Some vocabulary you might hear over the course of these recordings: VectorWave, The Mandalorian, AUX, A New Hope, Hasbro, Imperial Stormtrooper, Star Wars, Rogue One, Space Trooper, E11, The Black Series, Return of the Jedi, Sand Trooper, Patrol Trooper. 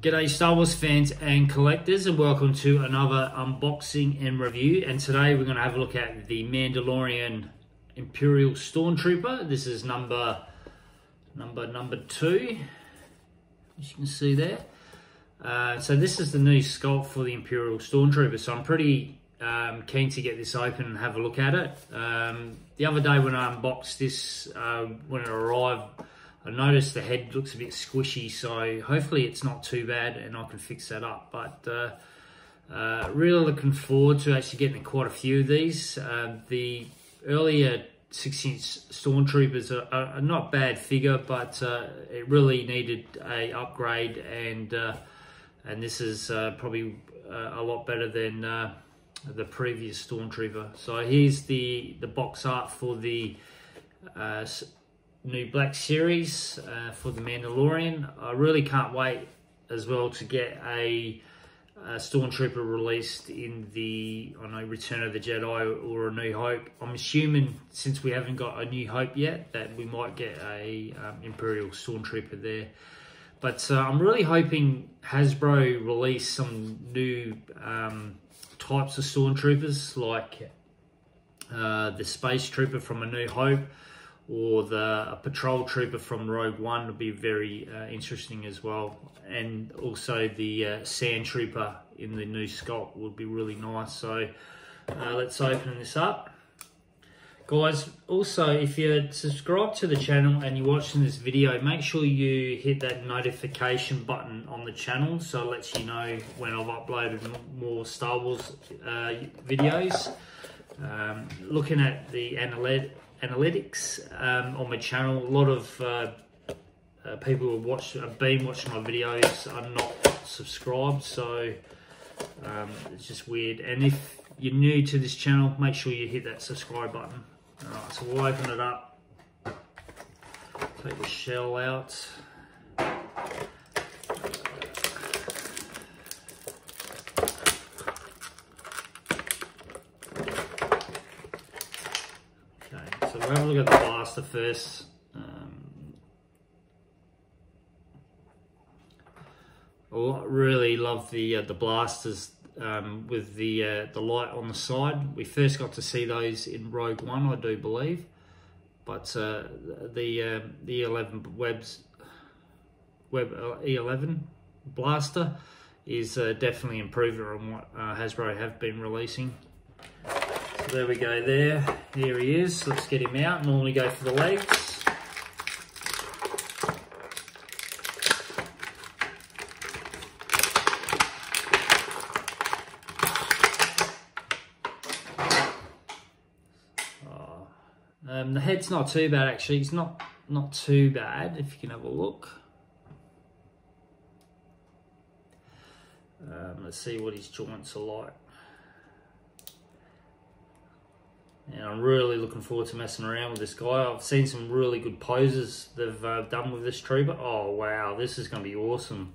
G'day Star Wars fans and collectors, and welcome to another unboxing and review. And today we're going to have a look at the Mandalorian Imperial Stormtrooper. This is number two, as you can see there. So this is the new sculpt for the Imperial Stormtrooper. So I'm pretty keen to get this open and have a look at it. The other day when I unboxed this, when it arrived, I noticed the head looks a bit squishy, so hopefully it's not too bad and I can fix that up. But really looking forward to actually getting quite a few of these. The earlier 6-inch Stormtroopers are not bad figure, but it really needed a upgrade, and this is probably a lot better than the previous Stormtrooper. So here's the box art for the new Black Series for the Mandalorian. I really can't wait as well to get a Stormtrooper released in the, I know, Return of the Jedi or A New Hope. I'm assuming, since we haven't got A New Hope yet, that we might get a Imperial Stormtrooper there. But I'm really hoping Hasbro release some new types of Stormtroopers, like the Space Trooper from A New Hope, or the Patrol Trooper from Rogue One would be very interesting as well. And also the Sand Trooper in the new sculpt would be really nice. So let's open this up. Guys, also, if you're subscribed to the channel and you're watching this video, make sure you hit that notification button on the channel so it lets you know when I've uploaded more Star Wars videos. Looking at the analytics on my channel, a lot of people who have been watching my videos are not subscribed, so it's just weird. And if you're new to this channel, make sure you hit that subscribe button. All right, so we'll open it up, take the shell out. We'll have a look at the blaster first. I really love the blasters with the light on the side. We first got to see those in Rogue One, I do believe, but the E11 E11 blaster is definitely improved on what Hasbro have been releasing. There we go there. Here he is. Let's get him out. Normally go for the legs. Oh. The head's not too bad actually. It's not too bad if you can have a look. Let's see what his joints are like. And I'm really looking forward to messing around with this guy. I've seen some really good poses they've done with this trooper. Oh, wow, this is going to be awesome.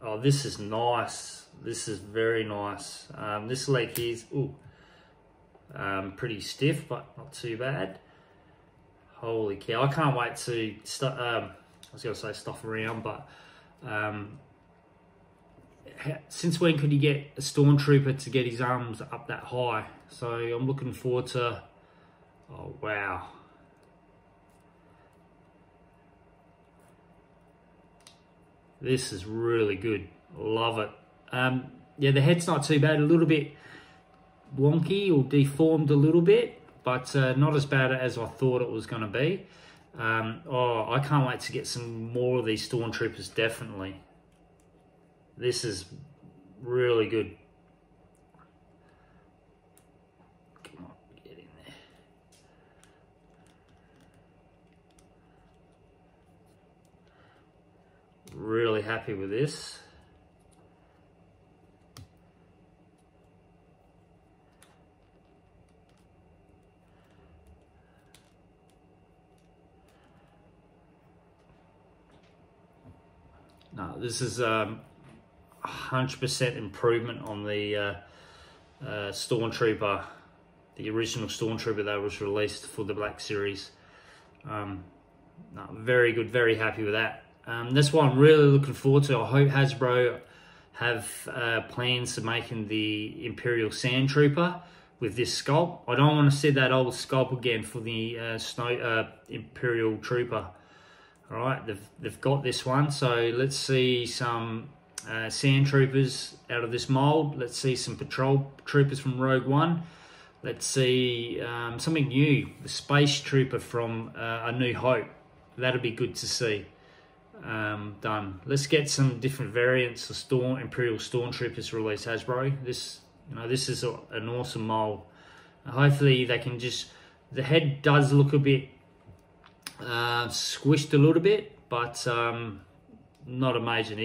Oh, this is nice. This is very nice. This leg here is pretty stiff, but not too bad. Holy cow. I can't wait to I was going to say stuff around, but... since when could you get a Stormtrooper to get his arms up that high? So I'm looking forward to... Oh, wow. This is really good. Love it. Yeah, the head's not too bad. A little bit wonky or deformed a little bit, but not as bad as I thought it was going to be. Oh, I can't wait to get some more of these Stormtroopers, definitely. This is really good. Come on, get in there. Really happy with this. No, this is 100% improvement on the Stormtrooper, the original Stormtrooper that was released for the Black Series. No, very good, very happy with that. That's what I'm really looking forward to. I hope Hasbro have plans to making the Imperial Sand Trooper with this sculpt. I don't want to see that old sculpt again for the Imperial Trooper. All right, they've got this one, so let's see some Sand Troopers out of this mold. Let's see some Patrol Troopers from Rogue One. Let's see something new, the Space Trooper from A New Hope. That'll be good to see done. Let's get some different variants of Imperial Stormtroopers released, Hasbro. This, you know, this is an awesome mold. Hopefully they can just, the head does look a bit squished a little bit, but not a major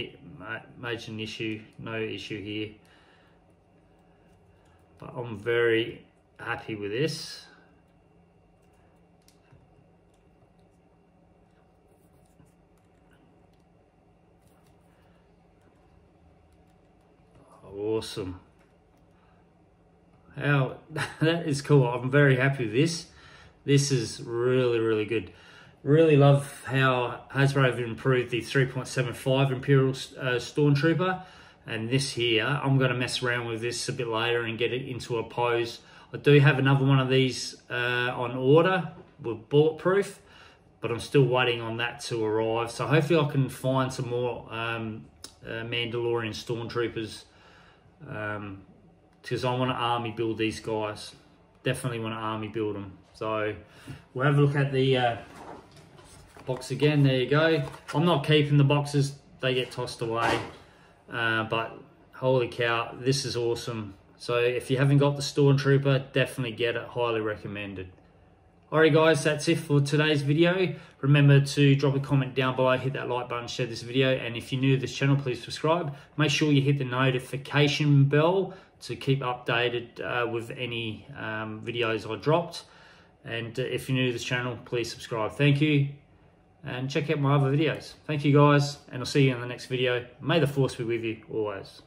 issue, no issue here. But I'm very happy with this. Awesome. How that is cool. I'm very happy with this. This is really, really good. Really love how Hasbro have improved the 3.75 Imperial Stormtrooper. And this here, I'm going to mess around with this a bit later and get it into a pose. I do have another one of these on order with Bulletproof, but I'm still waiting on that to arrive. So hopefully I can find some more Mandalorian Stormtroopers, because I want to army build these guys. Definitely want to army build them. So we'll have a look at the box again. There you go. I'm not keeping the boxes. They get tossed away. But holy cow, this is awesome. So if you haven't got the Stormtrooper, definitely get it. Highly recommended. Alright guys, that's it for today's video. Remember to drop a comment down below, hit that like button, share this video, and if you're new to this channel, please subscribe. Make sure you hit the notification bell to keep updated with any videos I dropped. And if you're new to this channel, please subscribe. Thank you. And check out my other videos. Thank you guys, and I'll see you in the next video. May the force be with you always.